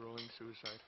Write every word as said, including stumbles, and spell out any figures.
rolling suicide.